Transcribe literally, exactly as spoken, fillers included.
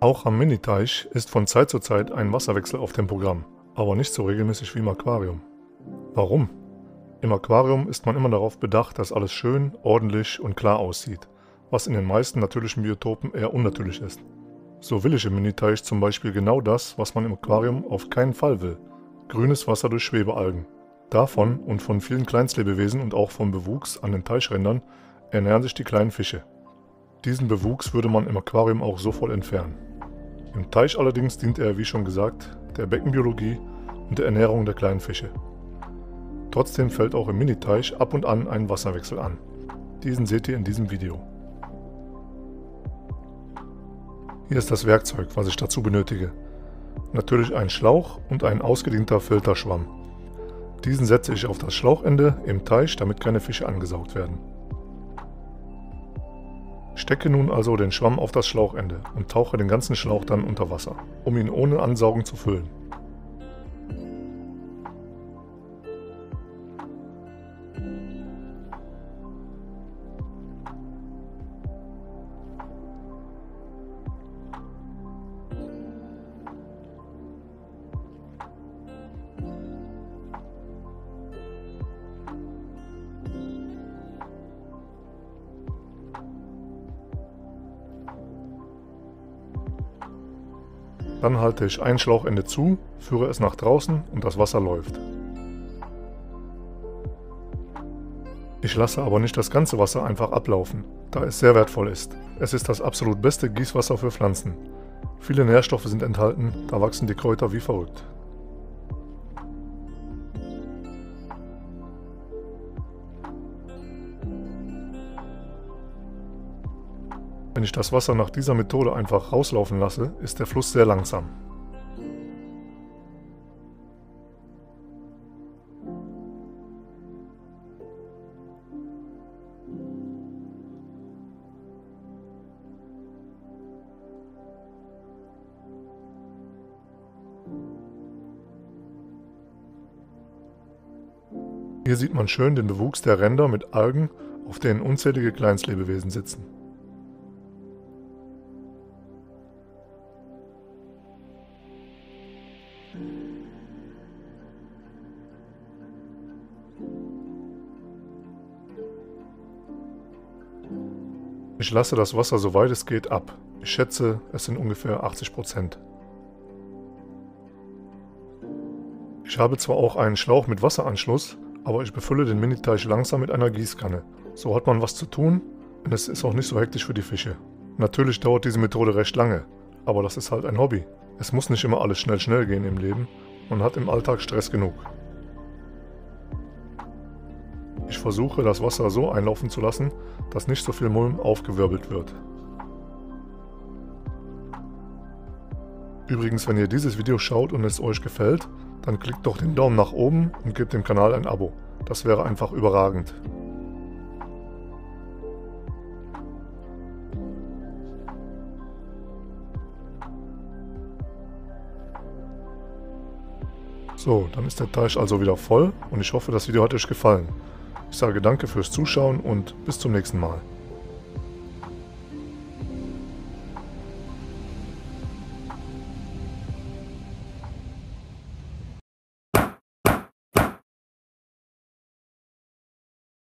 Auch am Miniteich ist von Zeit zu Zeit ein Wasserwechsel auf dem Programm, aber nicht so regelmäßig wie im Aquarium. Warum? Im Aquarium ist man immer darauf bedacht, dass alles schön, ordentlich und klar aussieht, was in den meisten natürlichen Biotopen eher unnatürlich ist. So will ich im Miniteich zum Beispiel genau das, was man im Aquarium auf keinen Fall will: grünes Wasser durch Schwebalgen. Davon und von vielen Kleinstlebewesen und auch vom Bewuchs an den Teichrändern ernähren sich die kleinen Fische. Diesen Bewuchs würde man im Aquarium auch sofort entfernen. Im Teich allerdings dient er, wie schon gesagt, der Beckenbiologie und der Ernährung der kleinen Fische. Trotzdem fällt auch im Miniteich ab und an ein Wasserwechsel an. Diesen seht ihr in diesem Video. Hier ist das Werkzeug, was ich dazu benötige. Natürlich ein Schlauch und ein ausgedienter Filterschwamm. Diesen setze ich auf das Schlauchende im Teich, damit keine Fische angesaugt werden. Stecke nun also den Schwamm auf das Schlauchende und tauche den ganzen Schlauch dann unter Wasser, um ihn ohne Ansaugen zu füllen. Dann halte ich ein Schlauchende zu, führe es nach draußen und das Wasser läuft. Ich lasse aber nicht das ganze Wasser einfach ablaufen, da es sehr wertvoll ist. Es ist das absolut beste Gießwasser für Pflanzen. Viele Nährstoffe sind enthalten, da wachsen die Kräuter wie verrückt. Wenn ich das Wasser nach dieser Methode einfach rauslaufen lasse, ist der Fluss sehr langsam. Hier sieht man schön den Bewuchs der Ränder mit Algen, auf denen unzählige Kleinstlebewesen sitzen. Ich lasse das Wasser so weit es geht ab. Ich schätze, es sind ungefähr achtzig Prozent. Ich habe zwar auch einen Schlauch mit Wasseranschluss, aber ich befülle den Miniteich langsam mit einer Gießkanne. So hat man was zu tun und es ist auch nicht so hektisch für die Fische. Natürlich dauert diese Methode recht lange, aber das ist halt ein Hobby. Es muss nicht immer alles schnell schnell gehen im Leben, man hat im Alltag Stress genug. Ich versuche, das Wasser so einlaufen zu lassen, dass nicht so viel Mulm aufgewirbelt wird. Übrigens, wenn ihr dieses Video schaut und es euch gefällt, dann klickt doch den Daumen nach oben und gebt dem Kanal ein Abo. Das wäre einfach überragend. So, dann ist der Teich also wieder voll und ich hoffe, das Video hat euch gefallen. Ich sage danke fürs Zuschauen und bis zum nächsten Mal.